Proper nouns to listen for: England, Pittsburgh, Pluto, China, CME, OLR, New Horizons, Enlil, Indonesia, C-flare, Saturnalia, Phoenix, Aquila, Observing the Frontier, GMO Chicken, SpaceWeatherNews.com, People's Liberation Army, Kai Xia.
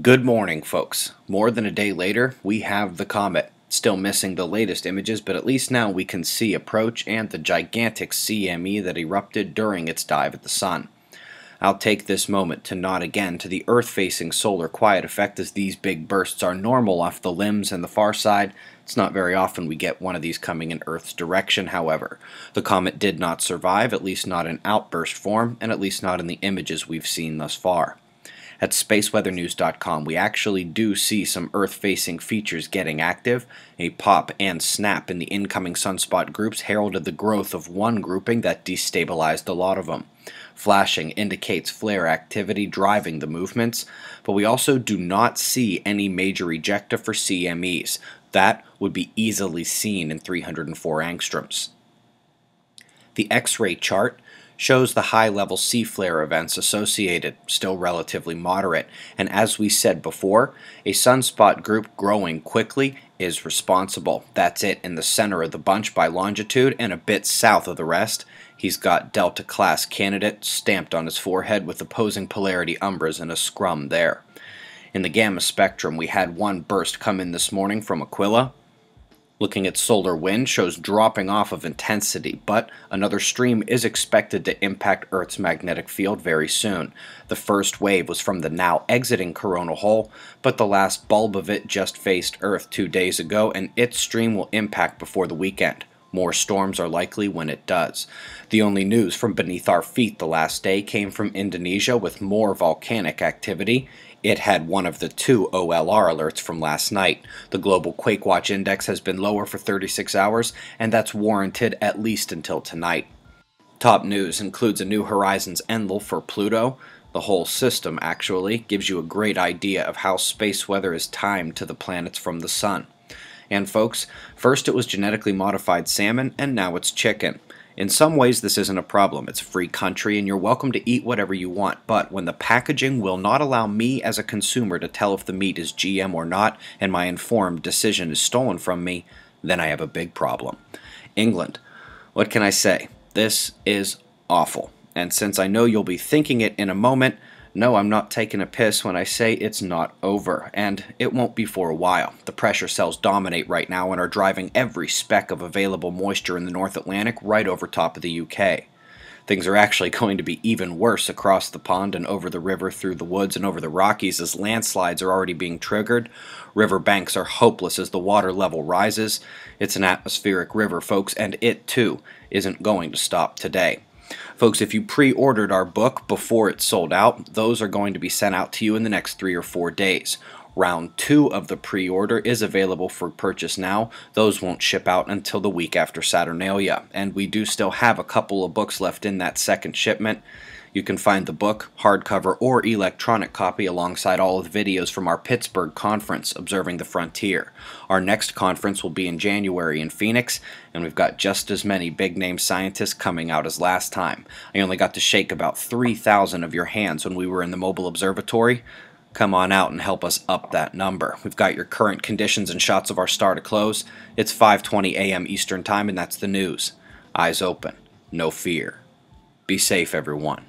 Good morning, folks. More than a day later, we have the comet. Still missing the latest images, but at least now we can see approach and the gigantic CME that erupted during its dive at the sun. I'll take this moment to nod again to the Earth-facing solar quiet effect, as these big bursts are normal off the limbs and the far side. It's not very often we get one of these coming in Earth's direction, however. The comet did not survive, at least not in outburst form, and at least not in the images we've seen thus far. At SpaceWeatherNews.com, we actually do see some Earth-facing features getting active. A pop and snap in the incoming sunspot groups heralded the growth of one grouping that destabilized a lot of them. Flashing indicates flare activity driving the movements, but we also do not see any major ejecta for CMEs. That would be easily seen in 304 angstroms. The X-ray chart shows the high-level C-flare events associated, still relatively moderate, and as we said before, a sunspot group growing quickly is responsible. That's it in the center of the bunch by longitude and a bit south of the rest. He's got Delta-class candidate stamped on his forehead with opposing polarity umbras and a scrum there. In the gamma spectrum, we had one burst come in this morning from Aquila. Looking at solar wind shows dropping off of intensity, but another stream is expected to impact Earth's magnetic field very soon. The first wave was from the now exiting coronal hole, but the last bulb of it just faced Earth 2 days ago, and its stream will impact before the weekend. More storms are likely when it does. The only news from beneath our feet the last day came from Indonesia with more volcanic activity. It had one of the two OLR alerts from last night. The global Quake Watch Index has been lower for 36 hours, and that's warranted at least until tonight. Top news includes a New Horizons Enlil for Pluto. The whole system, actually, gives you a great idea of how space weather is timed to the planets from the sun. And folks, first it was genetically modified salmon, and now it's chicken. In some ways this isn't a problem. It's a free country and you're welcome to eat whatever you want, but when the packaging will not allow me as a consumer to tell if the meat is GM or not, and my informed decision is stolen from me, then I have a big problem. England. What can I say? This is awful. And since I know you'll be thinking it in a moment, no, I'm not taking a piss when I say it's not over, and it won't be for a while. The pressure cells dominate right now and are driving every speck of available moisture in the North Atlantic right over top of the UK. Things are actually going to be even worse across the pond and over the river, through the woods and over the Rockies, as landslides are already being triggered. River banks are hopeless as the water level rises. It's an atmospheric river, folks, and it, too, isn't going to stop today. Folks, if you pre-ordered our book before it sold out, those are going to be sent out to you in the next 3 or 4 days. Round 2 of the pre-order is available for purchase now. Those won't ship out until the week after Saturnalia, and we do still have a couple of books left in that second shipment. You can find the book, hardcover, or electronic copy alongside all of the videos from our Pittsburgh conference, Observing the Frontier. Our next conference will be in January in Phoenix, and we've got just as many big-name scientists coming out as last time. I only got to shake about 3,000 of your hands when we were in the mobile observatory. Come on out and help us up that number. We've got your current conditions and shots of our star to close. It's 5:20 a.m. Eastern Time, and that's the news. Eyes open. No fear. Be safe, everyone.